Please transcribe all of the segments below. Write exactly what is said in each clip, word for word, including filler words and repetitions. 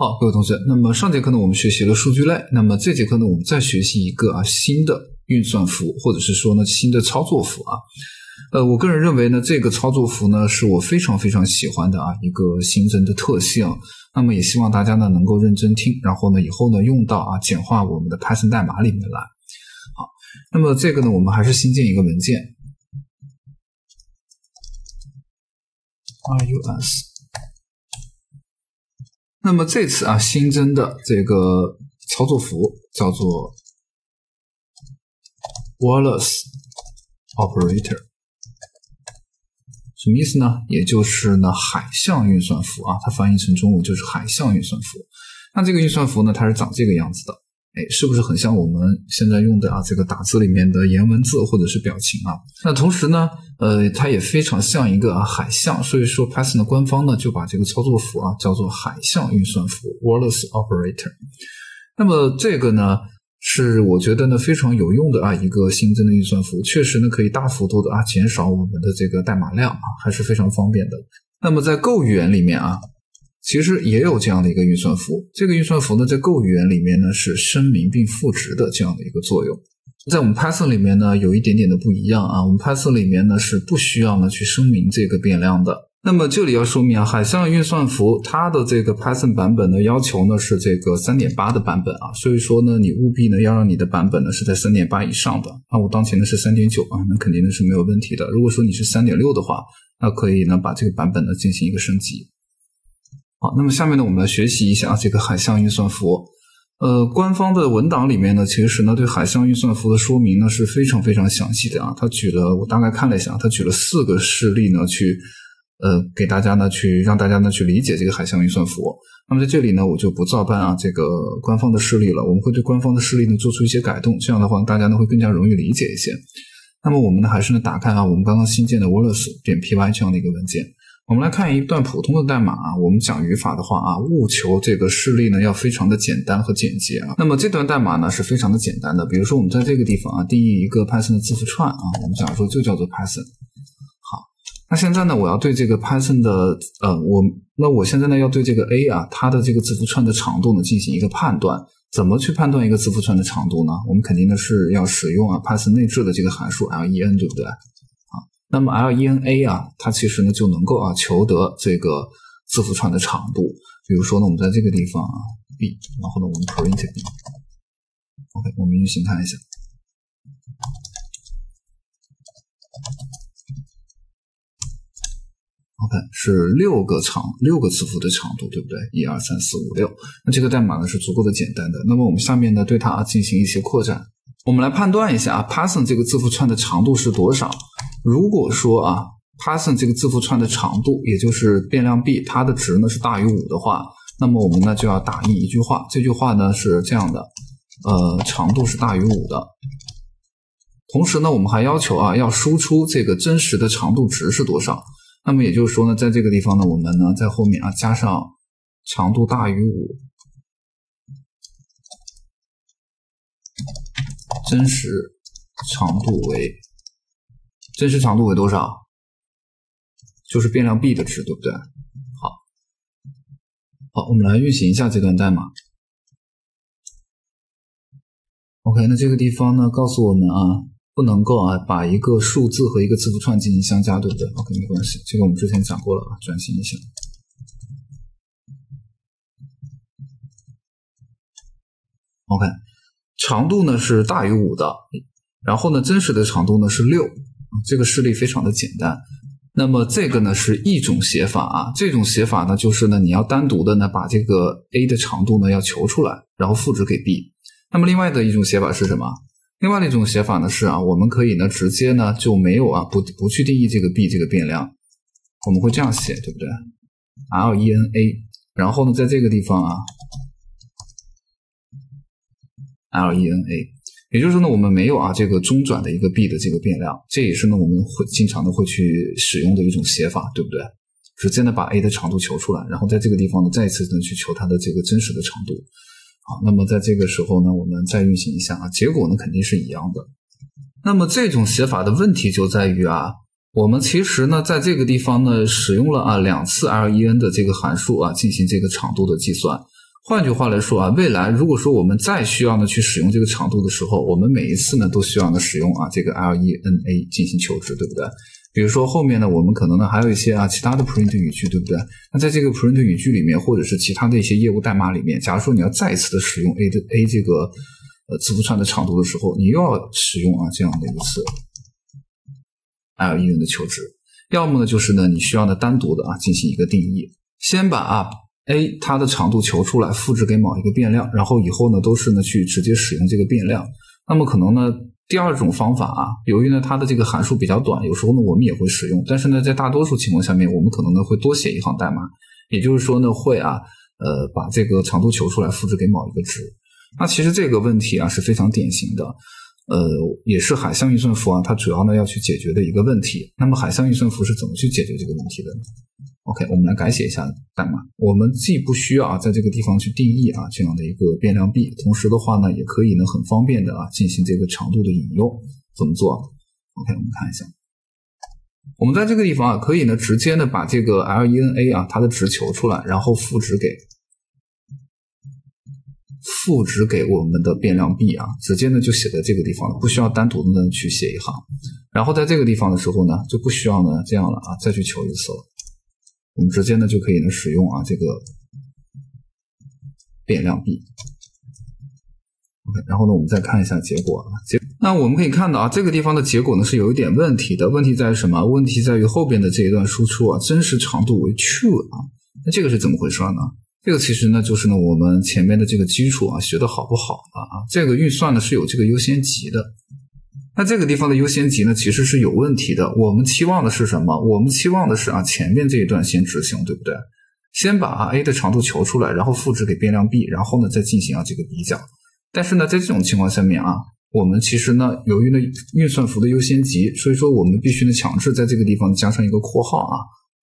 好，各位同学，那么上节课呢，我们学习了数据类，那么这节课呢，我们再学习一个啊新的运算符，或者是说呢新的操作符啊。呃，我个人认为呢，这个操作符呢是我非常非常喜欢的啊一个新增的特性。那么也希望大家呢能够认真听，然后呢以后呢用到啊简化我们的 Python 代码里面来。好，那么这个呢，我们还是新建一个文件 ，rus。 那么这次啊新增的这个操作符叫做 Walrus Operator， 什么意思呢？也就是呢海象运算符啊，它翻译成中文就是海象运算符。那这个运算符呢，它是长这个样子的，哎，是不是很像我们现在用的啊这个打字里面的颜文字或者是表情啊？那同时呢，呃，它也非常像一个、啊、海象，所以说 Python 的官方呢就把这个操作符啊叫做海象运算符 Walrus Operator。那么这个呢是我觉得呢非常有用的啊一个新增的运算符，确实呢可以大幅度的啊减少我们的这个代码量啊，还是非常方便的。那么在Go语言里面啊，其实也有这样的一个运算符，这个运算符呢在Go语言里面呢是声明并赋值的这样的一个作用。在我们 Python 里面呢有一点点的不一样啊，我们 Python 里面呢是不需要呢去声明这个变量的。那么这里要说明啊，海象运算符它的这个 Python 版本呢要求呢是这个 三点八 的版本啊，所以说呢你务必呢要让你的版本呢是在 三点八 以上的。那我当前呢是 三点九 啊，那肯定呢是没有问题的。如果说你是 三点六 的话，那可以呢把这个版本呢进行一个升级。好，那么下面呢我们来学习一下这个海象运算符。呃，官方的文档里面呢，其实呢对海象运算符的说明呢是非常非常详细的啊。他举了，我大概看了一下，他举了四个事例呢，去呃给大家呢去让大家呢去理解这个海象运算符。那么在这里呢，我就不照搬啊这个官方的事例了，我们会对官方的事例呢做出一些改动，这样的话大家呢会更加容易理解一些。那么我们呢还是呢打开啊我们刚刚新建的 walrus.py 这样的一个文件。我们来看一段普通的代码啊，我们讲语法的话啊，务求这个事例呢要非常的简单和简洁啊。那么这段代码呢是非常的简单的，比如说我们在这个地方啊定义一个 Python 的字符串啊，我们假如说就叫做 Python。好，那现在呢我要对这个 Python 的呃我那我现在呢要对这个 A 啊它的这个字符串的长度呢进行一个判断。怎么去判断一个字符串的长度呢？我们肯定呢是要使用啊 Python 内置的这个函数 len， 对不对？那么 lena 啊，它其实呢就能够啊求得这个字符串的长度。比如说呢，我们在这个地方啊 b， 然后呢我们 print b，OK， 我们运行看一下。OK， 是六个长六个字符的长度，对不对？ 一 二 三 四 五 六。那这个代码呢是足够的简单的。那么我们下面呢对它、啊、进行一些扩展。我们来判断一下啊 Python 这个字符串的长度是多少。如果说啊 Python 这个字符串的长度，也就是变量 b 它的值呢是大于五的话，那么我们呢就要打印一句话，这句话呢是这样的，呃，长度是大于五的。同时呢我们还要求啊要输出这个真实的长度值是多少。那么也就是说呢在这个地方呢我们呢在后面啊加上长度大于五，真实长度为真实长度为多少？就是变量 b 的值，对不对？好，好，我们来运行一下这段代码。OK， 那这个地方呢，告诉我们啊，不能够啊把一个数字和一个字符串进行相加，对不对 ？OK， 没关系，这个我们之前讲过了啊，转型一下。OK， 长度呢是大于五的，然后呢，真实的长度呢是六。这个事例非常的简单。那么这个呢是一种写法啊，这种写法呢就是呢你要单独的呢把这个 A 的长度呢要求出来，然后赋值给 B。 那么另外的一种写法是什么？另外的一种写法呢是啊我们可以呢直接呢就没有啊不不去定义这个 B 这个变量，我们会这样写，对不对？ lena， 然后呢在这个地方啊 lena，也就是说呢，我们没有啊这个中转的一个 b 的这个变量，这也是呢我们会经常的会去使用的一种写法，对不对？直接呢把 a 的长度求出来，然后在这个地方呢再一次呢去求它的这个真实的长度。好，那么在这个时候呢，我们再运行一下啊，结果呢肯定是一样的。那么这种写法的问题就在于啊，我们其实呢在这个地方呢使用了啊两次 len 的这个函数啊进行这个长度的计算。换句话来说啊，未来如果说我们再需要呢去使用这个长度的时候，我们每一次呢都需要呢使用啊这个 L E N A 进行求职，对不对？比如说后面呢我们可能呢还有一些啊其他的 print 语句，对不对？那在这个 print 语句里面，或者是其他的一些业务代码里面，假如说你要再一次的使用 A 的 A 这个呃字符串的长度的时候，你又要使用啊这样的一次 L E N 的求职。要么呢就是呢你需要呢单独的啊进行一个定义，先把啊 A 它的长度求出来，复制给某一个变量，然后以后呢都是呢去直接使用这个变量。那么可能呢第二种方法啊，由于呢它的这个函数比较短，有时候呢我们也会使用，但是呢在大多数情况下面，我们可能呢会多写一行代码，也就是说呢会啊呃把这个长度求出来，复制给某一个值。那其实这个问题啊是非常典型的，呃也是海象运算符啊它主要呢要去解决的一个问题。那么海象运算符是怎么去解决这个问题的呢？ OK， 我们来改写一下代码。我们既不需要啊在这个地方去定义啊这样的一个变量 b， 同时的话呢，也可以呢很方便的啊进行这个长度的引用。怎么做 ？OK， 我们看一下。我们在这个地方啊，可以呢直接呢把这个 L E N A 啊它的值求出来，然后赋值给赋值给我们的变量 b 啊，直接呢就写在这个地方了，不需要单独的呢去写一行。然后在这个地方的时候呢，就不需要呢这样了啊再去求一次了。 我们直接呢就可以呢使用啊这个变量 b。OK， 然后呢我们再看一下结果啊。结那我们可以看到啊这个地方的结果呢是有一点问题的。问题在于什么？问题在于后边的这一段输出啊真实长度为 true 啊。那这个是怎么回事呢？这个其实呢就是呢我们前面的这个基础啊学的好不好啊？啊这个运算呢是有这个优先级的。 那这个地方的优先级呢，其实是有问题的。我们期望的是什么？我们期望的是啊，前面这一段先执行，对不对？先把啊 A 的长度求出来，然后复制给变量 b， 然后呢再进行啊这个比较。但是呢，在这种情况下面啊，我们其实呢，由于呢运算符的优先级，所以说我们必须呢强制在这个地方加上一个括号啊，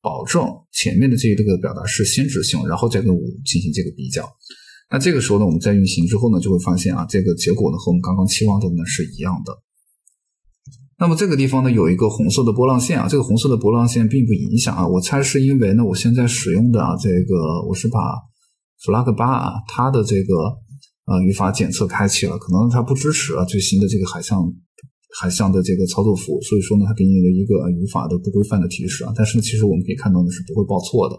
保证前面的这个表达是先执行，然后再跟我进行这个比较。那这个时候呢，我们在运行之后呢，就会发现啊，这个结果呢和我们刚刚期望的呢是一样的。 那么这个地方呢有一个红色的波浪线啊，这个红色的波浪线并不影响啊，我猜是因为呢我现在使用的啊这个我是把 flag 八 啊它的这个呃语法检测开启了，可能它不支持啊最新的这个海象海象的这个操作符，所以说呢它给你的一个语法的不规范的提示啊，但是其实我们可以看到呢是不会报错的。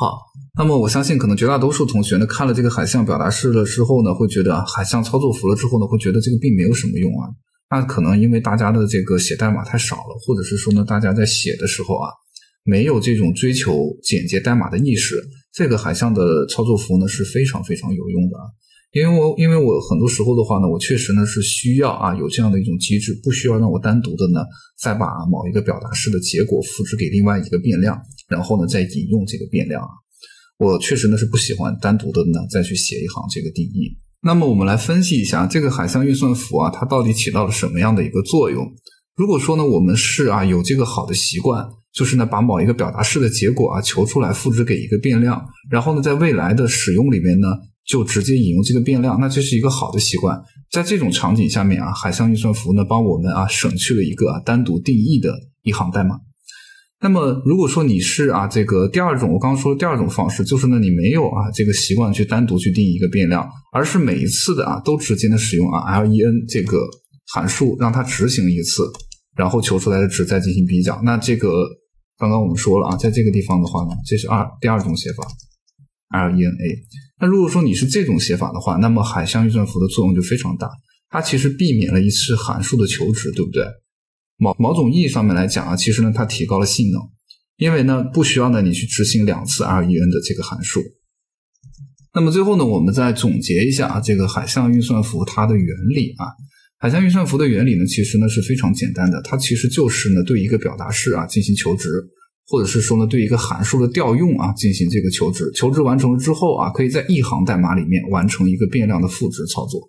好，那么我相信可能绝大多数同学呢看了这个海象表达式了之后呢，会觉得海象操作符了之后呢，会觉得这个并没有什么用啊。那可能因为大家的这个写代码太少了，或者是说呢，大家在写的时候啊，没有这种追求简洁代码的意识，这个海象的操作符呢是非常非常有用的啊。因为我因为我很多时候的话呢，我确实呢是需要啊有这样的一种机制，不需要让我单独的呢再把某一个表达式的结果复制给另外一个变量。 然后呢，再引用这个变量啊，我确实呢是不喜欢单独的呢再去写一行这个定义。那么我们来分析一下这个海象运算符啊，它到底起到了什么样的一个作用？如果说呢我们是啊有这个好的习惯，就是呢把某一个表达式的结果啊求出来，复制给一个变量，然后呢在未来的使用里面呢就直接引用这个变量，那这是一个好的习惯。在这种场景下面啊，海象运算符呢帮我们啊省去了一个、啊、单独定义的一行代码。 那么，如果说你是啊这个第二种，我刚刚说的第二种方式，就是呢你没有啊这个习惯去单独去定义一个变量，而是每一次的啊都直接的使用啊 L E N 这个函数让它执行一次，然后求出来的值再进行比较。那这个刚刚我们说了啊，在这个地方的话呢，这是二第二种写法 L E N A。那如果说你是这种写法的话，那么海象运算符的作用就非常大，它其实避免了一次函数的求值，对不对？ 某某种意义上面来讲啊，其实呢它提高了性能，因为呢不需要呢你去执行两次 L E N 的这个函数。那么最后呢，我们再总结一下啊，这个海象运算符它的原理啊，海象运算符的原理呢，其实呢是非常简单的，它其实就是呢对一个表达式啊进行求值，或者是说呢对一个函数的调用啊进行这个求值，求值完成之后啊，可以在一行代码里面完成一个变量的赋值操作。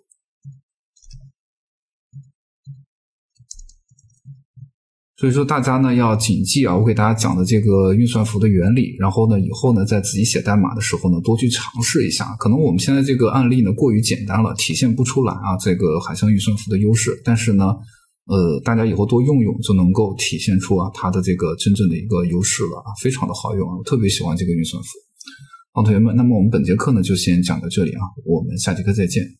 所以说大家呢要谨记啊，我给大家讲的这个运算符的原理，然后呢以后呢在自己写代码的时候呢多去尝试一下。可能我们现在这个案例呢过于简单了，体现不出来啊这个海象运算符的优势。但是呢，呃，大家以后多用用就能够体现出啊它的这个真正的一个优势了啊，非常的好用啊，我特别喜欢这个运算符。好，同学们，那么我们本节课呢就先讲到这里啊，我们下节课再见。